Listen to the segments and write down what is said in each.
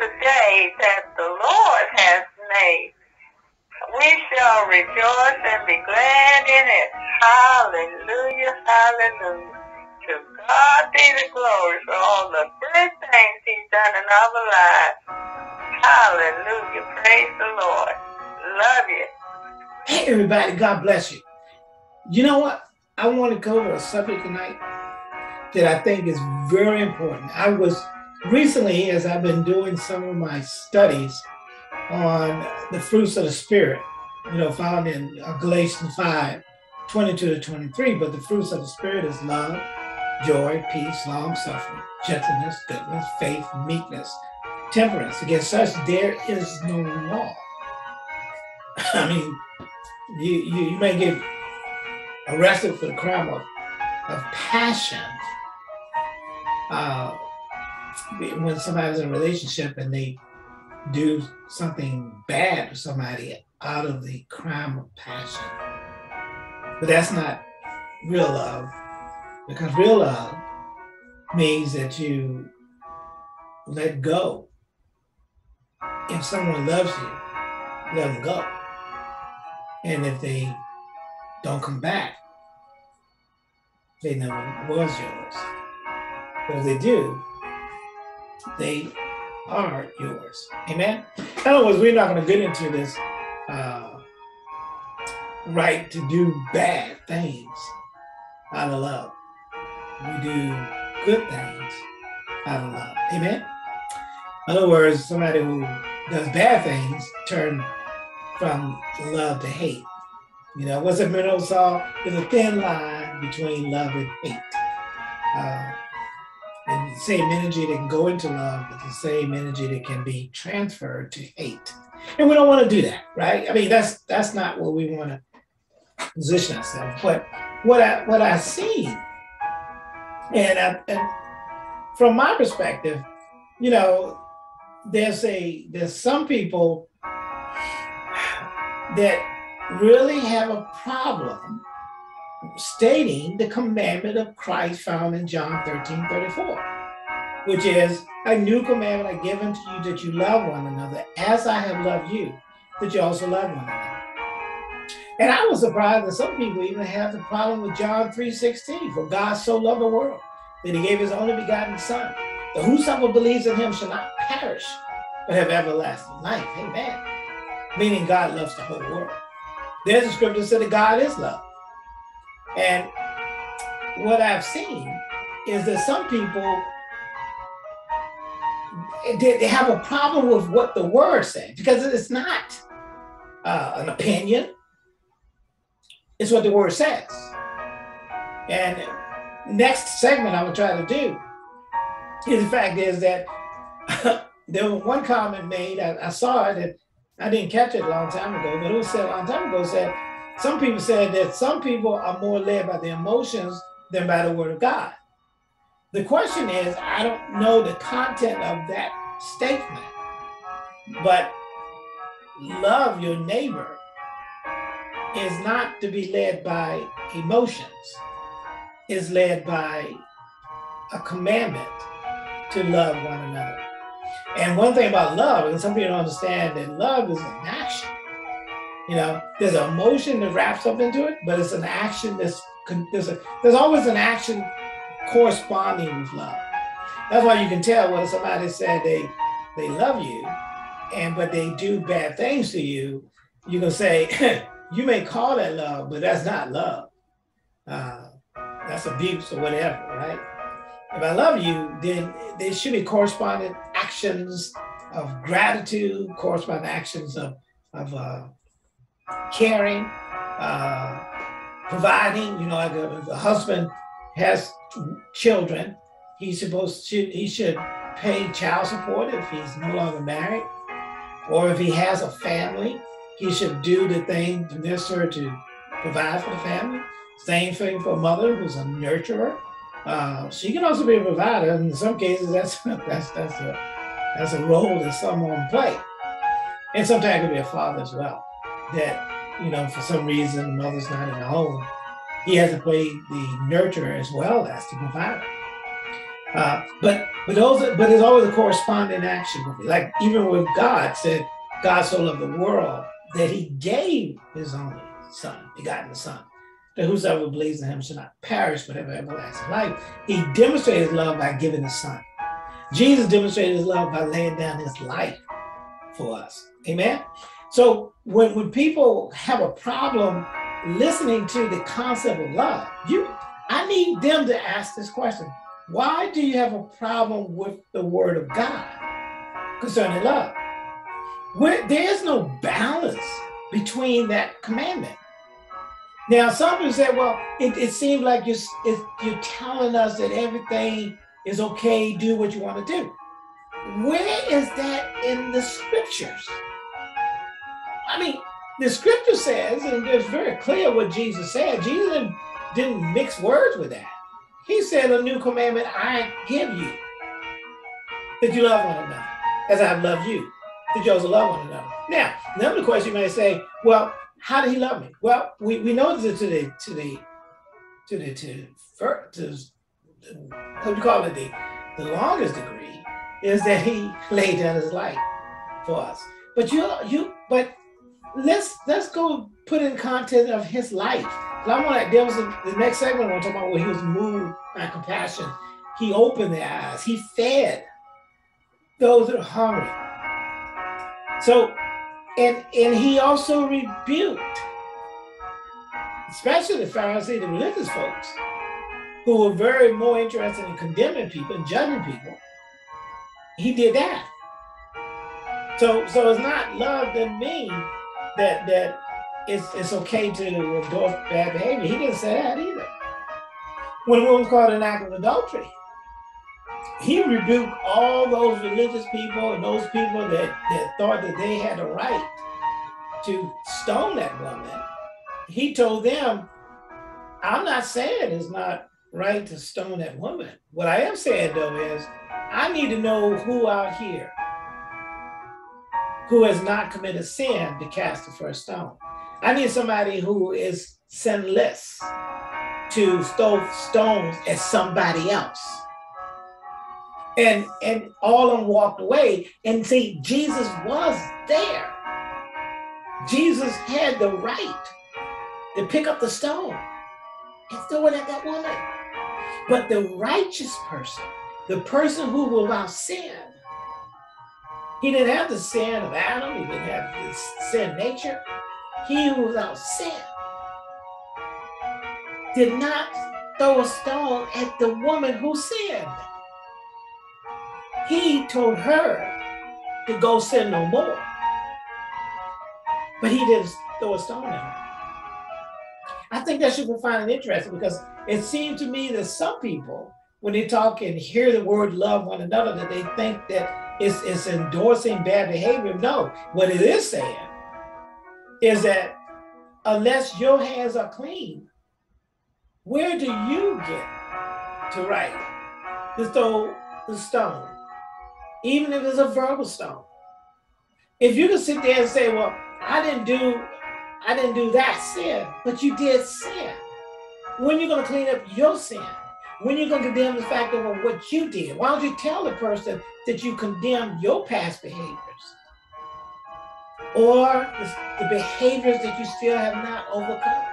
the day that the Lord has made. We shall rejoice and be glad in it. Hallelujah, hallelujah. To God be the glory for all the good things he's done in our lives. Hallelujah, praise the Lord. Love you. Hey everybody, God bless you. You know what? I want to go over a subject tonight that I think is very important. I was recently, as I've been doing some of my studies on the fruits of the Spirit, you know, found in Galatians 5:22-23, but the fruits of the Spirit is love, joy, peace, long-suffering, gentleness, goodness, faith, meekness, temperance. Against such there is no law. I mean, you may get arrested for the crime of passion when somebody's in a relationship and they do something bad to somebody out of the crime of passion. But that's not real love, because real love means that you let go. If someone loves you, let them go. And if they don't come back, they never was yours. But if they do, they are yours. Amen? In other words, we're not going to get into this right to do bad things out of love. We do good things out of love. Amen? In other words, somebody who does bad things turn from love to hate. You know, what's that old song? There's a thin line between love and hate. And the same energy that can go into love is the same energy that can be transferred to hate. And we don't want to do that, right? I mean, that's not where we want to position ourselves. But what I see, and from my perspective, you know, there's some people that really have a problem stating the commandment of Christ found in John 13:34, which is, a new commandment I give unto you, that you love one another as I have loved you, that you also love one another. And I was surprised that some people even have the problem with John 3:16, for God so loved the world that he gave his only begotten son, that whosoever believes in him shall not perish, but have everlasting life. Amen. Meaning God loves the whole world. There's a scripture that said that God is love. And what I've seen is that some people, they have a problem with what the word says, because it's not an opinion. It's what the word says. And next segment I will try to do is, the fact is that there was one comment made, I saw it, that I didn't catch it a long time ago, but it was said a long time ago, said some people said that some people are more led by their emotions than by the word of God. The question is, I don't know the content of that statement, but love your neighbor is not to be led by emotions. It's led by a commandment to love one another. And one thing about love, and some people don't understand, that love is an action. You know, there's an emotion that wraps up into it, but it's an action that's, there's always an action corresponding with love. That's why you can tell when somebody said they love you, but they do bad things to you, you can say, you may call that love, but that's not love. That's abuse or whatever, right? If I love you, then there should be corresponding actions of gratitude, corresponding actions of caring, providing. You know, like if a husband has children, he should pay child support if he's no longer married, or if he has a family, he should do the thing necessary to provide for the family. Same thing for a mother who's a nurturer. She can also be a provider, and in some cases that's a role that someone play, and sometimes it can be a father as well. That, you know, for some reason the mother's not in the home, he has to play the nurturer as well as the provider. But there's always a corresponding action with it. Like even with God said, God so loved the world that he gave his only son, begotten son, that whosoever believes in him should not perish but have everlasting life. He demonstrated his love by giving his son. Jesus demonstrated his love by laying down his life for us. Amen? So when people have a problem listening to the concept of love, I need them to ask this question. Why do you have a problem with the word of God concerning love? There is no balance between that commandment. Now, some people say, well, it seems like you're telling us that everything is okay, do what you want to do. Where is that in the scriptures? I mean, the scripture says, and it's very clear what Jesus said. Jesus didn't mix words with that. He said, a new commandment I give you, that you love one another, as I have loved you, that you also love one another. Now, another question you may say, well, how did he love me? Well, we know this the longest degree is that he laid down his life for us. But let's go put in content of his life. I want to, the next segment I want to talk about where he was moved by compassion. He opened their eyes. He fed those that are hungry. So, and he also rebuked, especially the Pharisees, the religious folks, who were very more interested in condemning people and judging people. He did that. So it's not love that means that it's okay to endorse bad behavior. He didn't say that either. When a woman was caught in act of adultery, he rebuked all those religious people and those people that thought that they had a right to stone that woman. He told them, I'm not saying it's not right to stone that woman. What I am saying, though, is I need to know who out here who has not committed sin to cast the first stone. I need somebody who is sinless to throw stones at somebody else. And all of them walked away. And see, Jesus was there. Jesus had the right to pick up the stone and throw it at that woman. But the righteous person, the person who will without sin, he didn't have the sin of Adam, he didn't have the sin nature. He who was without sin did not throw a stone at the woman who sinned. He told her to go sin no more, but he didn't throw a stone at her. I think that should be finding interesting, because it seems to me that some people, when they talk and hear the word love one another, that they think that it's endorsing bad behavior. No, what it is saying is that unless your hands are clean, where do you get to right to throw the stone? Even if it's a verbal stone. If you can sit there and say, well, I didn't do that sin, but you did sin. When are you going to clean up your sin? When are you going to condemn the fact of what you did? Why don't you tell the person that you condemned your past behaviors or the behaviors that you still have not overcome?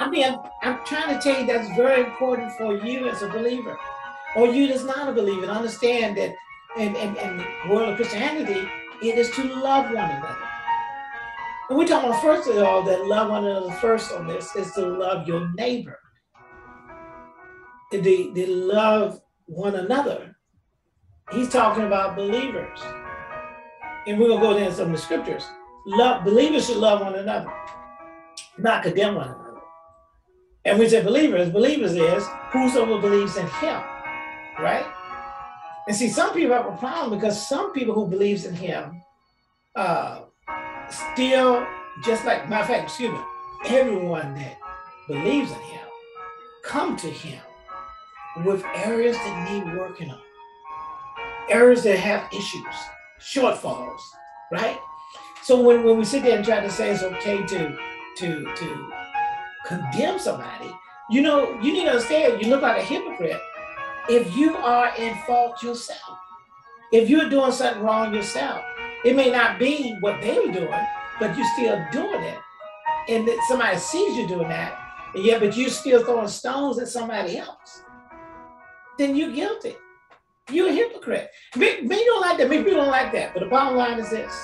I mean, I'm trying to tell you that's very important for you as a believer, or you that's not a believer, and understand that in the world of Christianity, it is to love one another. And we're talking about, first of all, that love one another first on this is to love your neighbor. The love one another, he's talking about believers. And we're going to go down some of the scriptures. Believers should love one another, not condemn one another. And we say believers is whosoever believes in him. Right? And see, some people have a problem because some people who believes in him still, just like, matter of fact, excuse me, everyone that believes in him come to him with areas that need working on, areas that have issues, shortfalls, right? So when we sit there and try to say it's okay to condemn somebody, you know, you need to understand you look like a hypocrite if you are in fault yourself, if you're doing something wrong yourself, it may not be what they were doing, but you're still doing it. And that somebody sees you doing that, and yet, but you're still throwing stones at somebody else, then you're guilty. You're a hypocrite. Maybe you don't like that. Maybe people don't like that. But the bottom line is this.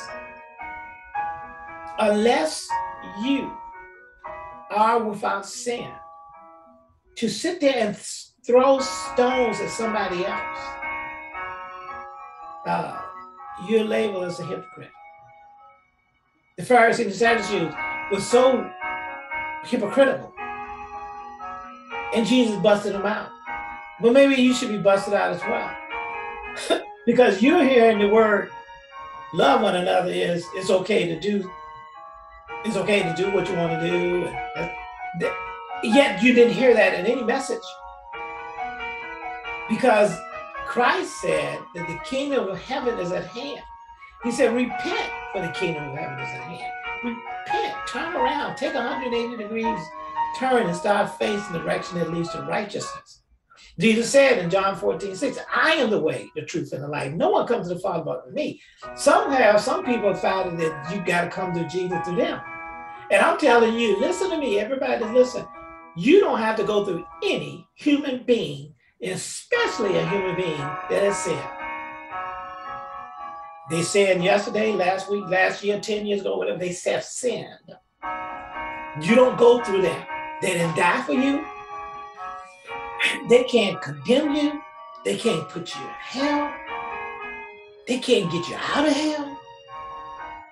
Unless you are without sin, to sit there and throw stones at somebody else, you're labeled as a hypocrite. The Pharisees and Sadducees were so hypocritical, and Jesus busted them out. But maybe you should be busted out as well. Because you're hearing the word love one another is it's okay to do what you want to do. Yet you didn't hear that in any message. Because Christ said that the kingdom of heaven is at hand. He said, repent, for the kingdom of heaven is at hand. Repent, turn around, take a 180 degrees turn and start facing the direction that leads to righteousness. Jesus said in John 14:6, I am the way, the truth, and the life. No one comes to the Father but me. Somehow, some people have found that you got to come to Jesus through them. And I'm telling you, listen to me, everybody listen. You don't have to go through any human being, especially a human being that has sinned. They said yesterday, last week, last year, 10 years ago, whatever, they said sinned. You don't go through that. They didn't die for you. They can't condemn you. They can't put you in hell. They can't get you out of hell.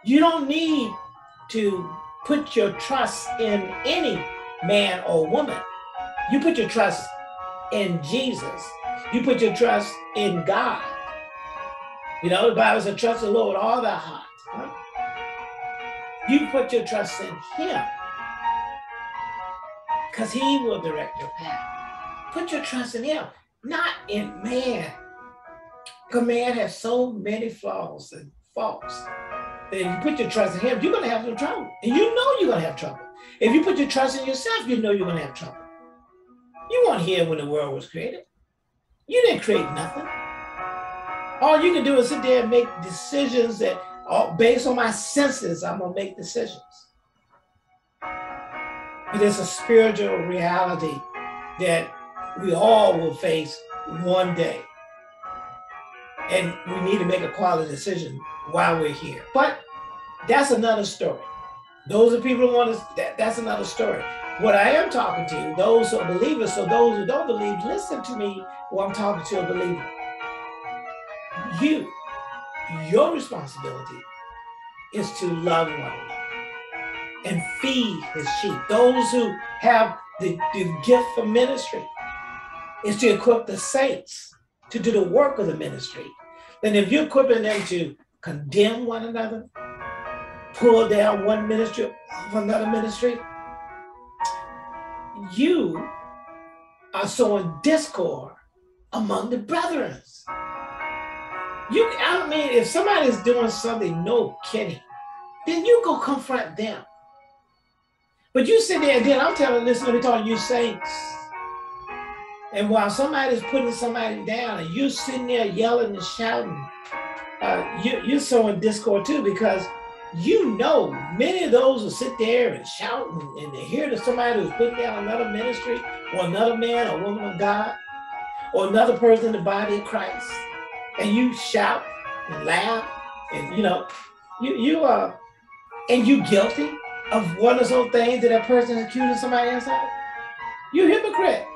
You don't need to put your trust in any man or woman. You put your trust in Jesus. You put your trust in God. You know, the Bible says, trust the Lord with all thy heart. Huh? You put your trust in him, because he will direct your path. Put your trust in him, not in man. Because man has so many flaws and faults that if you put your trust in him, you're going to have some trouble. And you know you're going to have trouble. If you put your trust in yourself, you know you're going to have trouble. You weren't here when the world was created. You didn't create nothing. All you can do is sit there and make decisions that are based on my senses. I'm going to make decisions. But there's a spiritual reality that we all will face one day. And we need to make a quality decision while we're here. But that's another story. Those are people who want to, that's another story. What I am talking to you, those who are believers, so those who don't believe, listen to me when I'm talking to a believer. Your responsibility is to love one another and feed his sheep. Those who have the gift for ministry is to equip the saints to do the work of the ministry. Then if you're equipping them to condemn one another, pull down one ministry of another ministry, you are sowing discord among the brethren. I mean, if somebody's doing something no kidding, then you go confront them. But you sit there and then I'm telling, listen, let me talk to you saints. And while somebody's putting somebody down and you're sitting there yelling and shouting, you're sowing discord too, because you know many of those will sit there and shout and they hear that somebody who's putting down another ministry or another man or woman of God or another person in the body of Christ. And you shout and laugh and, you know, and you're guilty of one of those things that that person is accusing somebody else of. You're a hypocrite.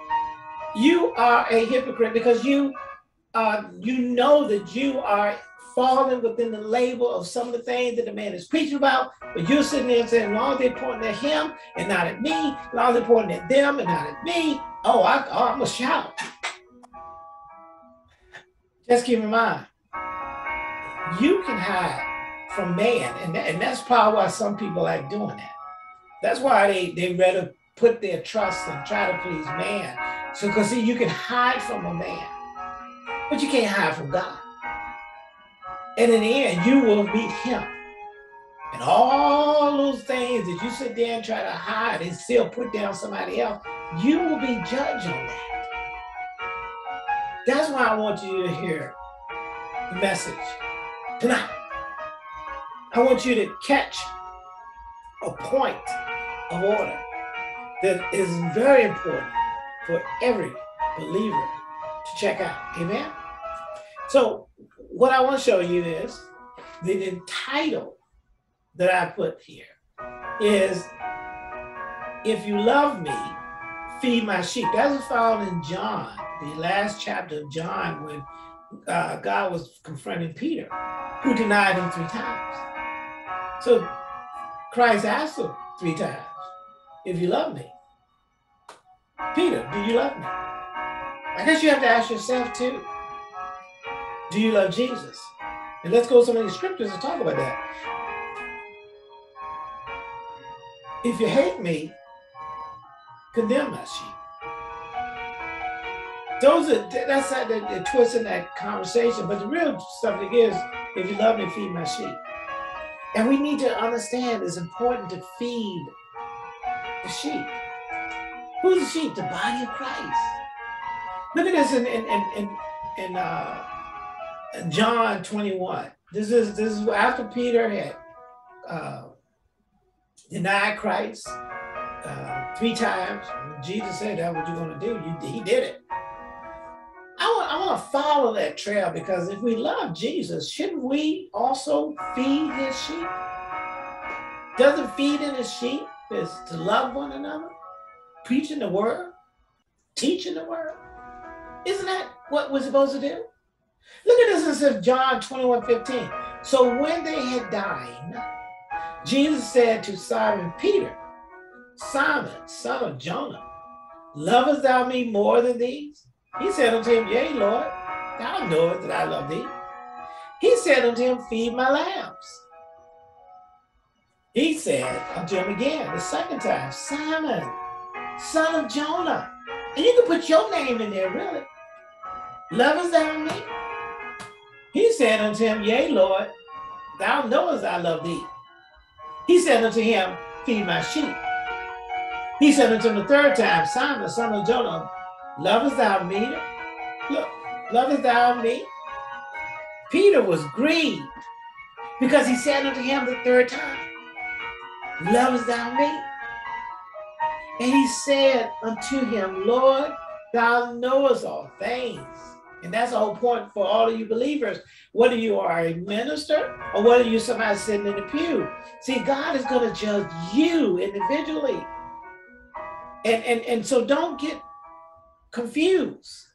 You are a hypocrite because you know that you are falling within the label of some of the things that the man is preaching about, but you're sitting there saying, as long as they're pointing at him and not at me, as long as they're pointing at them and not at me, I'm gonna shout. Just keep in mind, you can hide from man, and that's probably why some people like doing that. That's why they rather put their trust and try to please man. So, because see, you can hide from a man, but you can't hide from God. And in the end, you will meet him. And all those things that you sit there and try to hide and still put down somebody else, you will be judged on that. That's why I want you to hear the message tonight. I want you to catch a point of order that is very important for every believer to check out. Amen? So what I want to show you is the title that I put here is, "If you love me, feed my sheep." That's found in John, the last chapter of John, when God was confronting Peter, who denied him 3 times. So Christ asked him 3 times, "If you love me, Peter, do you love me?" I guess you have to ask yourself too, do you love Jesus? And let's go to some of the scriptures and talk about that. "If you hate me, condemn my sheep." That's how they're twisting that conversation. But the real something is, if you love me, feed my sheep. And we need to understand it's important to feed the sheep. Who's the sheep? The body of Christ. Look at this in John 21. This is after Peter had denied Christ 3 times. Jesus said, "That's what you're going to do." He did it. I want to follow that trail, because if we love Jesus, shouldn't we also feed his sheep? Doesn't feeding his sheep is to love one another, preaching the word, teaching the word? Isn't that what we're supposed to do? Look at this. It says John 21:15. "So when they had dined, Jesus said to Simon Peter, 'Simon, son of Jonah, lovest thou me more than these?' He said unto him, 'Yea, Lord, thou knowest that I love thee.' He said unto him, 'Feed my lambs.' He said unto him again the second time, 'Simon, son of Jonah,'" and you can put your name in there, really. "'Lovest thou me?' He said unto him, 'Yea, Lord, thou knowest I love thee.' He said unto him, 'Feed my sheep.' He said unto him the third time, 'Simon, son of Jonah, lovest thou me? Look, lovest thou me?' Peter was grieved, because he said unto him the third time, 'Lovest thou me?' And he said unto him, 'Lord, thou knowest all things.'" And that's the whole point for all of you believers, whether you are a minister or whether you're somebody sitting in the pew. See, God is going to judge you individually. And so don't get confused.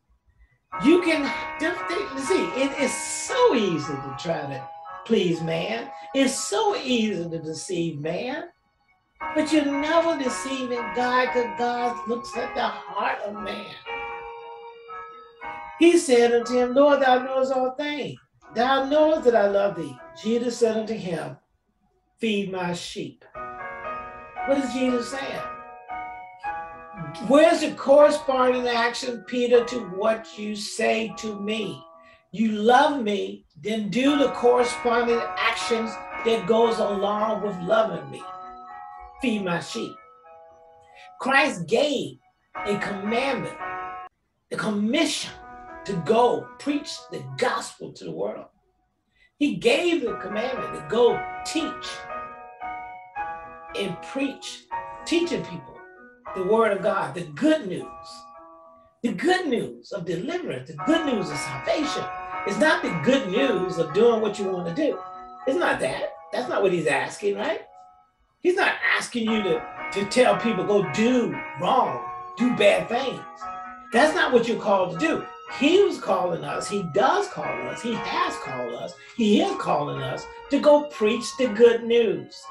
You can see it's so easy to try to please man. It's so easy to deceive man. But you're never deceiving God, because God looks at the heart of man. He said unto him, "Lord, thou knowest all things. Thou knowest that I love thee." Jesus said unto him, "Feed my sheep." What is Jesus saying? Where's the corresponding action, Peter, to what you say to me? You love me, then do the corresponding actions that goes along with loving me. Feed my sheep. Christ gave a commandment, the commission to go preach the gospel to the world. He gave the commandment to go teach and preach, teaching people the word of God, the good news of deliverance, the good news of salvation. It's not the good news of doing what you want to do. It's not that. That's not what he's asking, right? He's not asking you to tell people, go do wrong, do bad things. That's not what you're called to do. He was calling us, he does call us, he has called us, he is calling us to go preach the good news.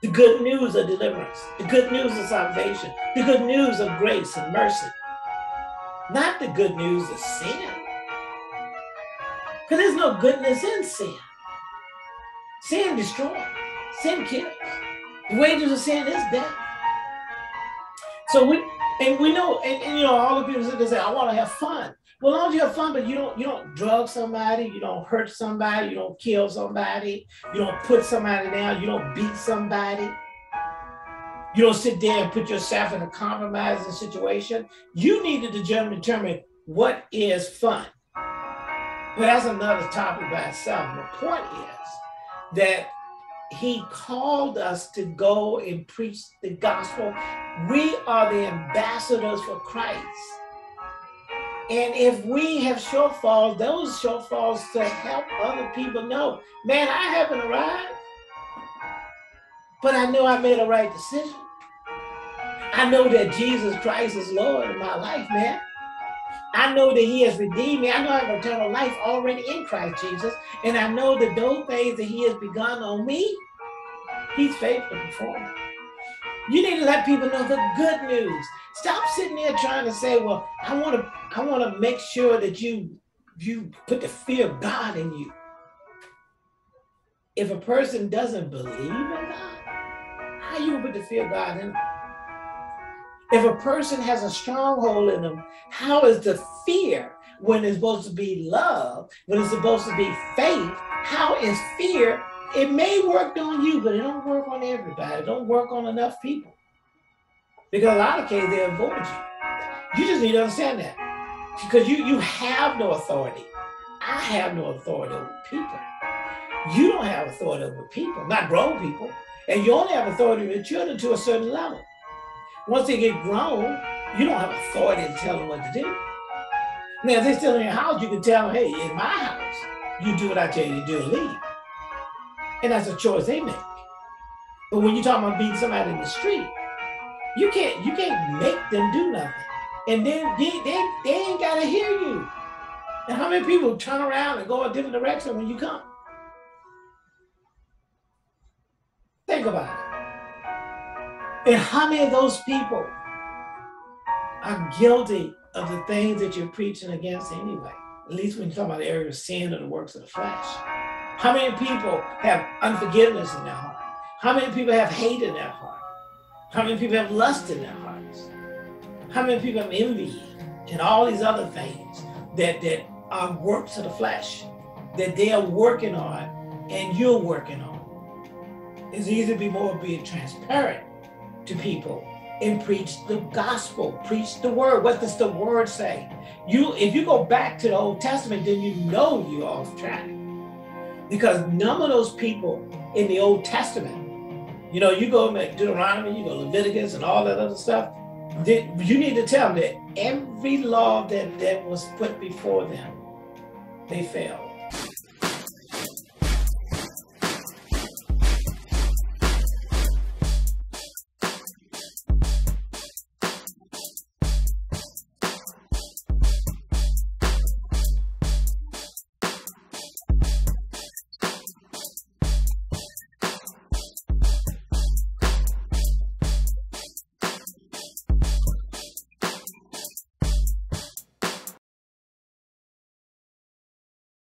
The good news of deliverance, the good news of salvation, the good news of grace and mercy. Not the good news of sin. Because there's no goodness in sin. Sin destroys. Sin kills. The wages of sin is death. So we know, and you know, all the people sit there and say, "I want to have fun." Well, as long as you have fun, but you don't drug somebody, you don't hurt somebody, you don't kill somebody, you don't put somebody down, you don't beat somebody, you don't sit there and put yourself in a compromising situation. You need to determine what is fun? But that's another topic by itself. The point is that he called us to go and preach the gospel. We are the ambassadors for Christ. And if we have shortfalls, those shortfalls to help other people know, man, I haven't arrived, but I know I made a right decision. I know that Jesus Christ is Lord in my life, man. I know that he has redeemed me. I know I have eternal life already in Christ Jesus. And I know that those things that he has begun on me, he's faithful to perform. You need to let people know the good news. Stop sitting there trying to say, well, I want to make sure that you put the fear of God in you. If a person doesn't believe in God, how you put the fear of God in them? If a person has a stronghold in them, how is the fear, when it's supposed to be love, when it's supposed to be faith, how is fear? It may work on you, but it don't work on everybody. It don't work on enough people. Because a lot of cases, they avoid you. You just need to understand that. Because you have no authority. I have no authority over people. You don't have authority over people, not grown people. And you only have authority with children to a certain level. Once they get grown, you don't have authority to tell them what to do. Now, if they're still in your house, you can tell them, hey, in my house, you do what I tell you to do and leave. And that's a choice they make. But when you're talking about beating somebody in the street, you can't make them do nothing. And then they ain't got to hear you. And how many people turn around and go a different direction when you come? Think about it. And how many of those people are guilty of the things that you're preaching against anyway? At least when you talk about the area of sin or the works of the flesh. How many people have unforgiveness in their heart? How many people have hate in their heart? How many people have lust in their hearts? How many people have envy and all these other things that are works of the flesh that they are working on and you're working on? It's easy to be more being transparent to people and preach the gospel, preach the word. What does the word say? If you go back to the Old Testament, then you know you're off track. Because none of those people in the Old Testament, you know, you go to Deuteronomy, you go to Leviticus and all that other stuff, you need to tell them that every law that was put before them, they failed.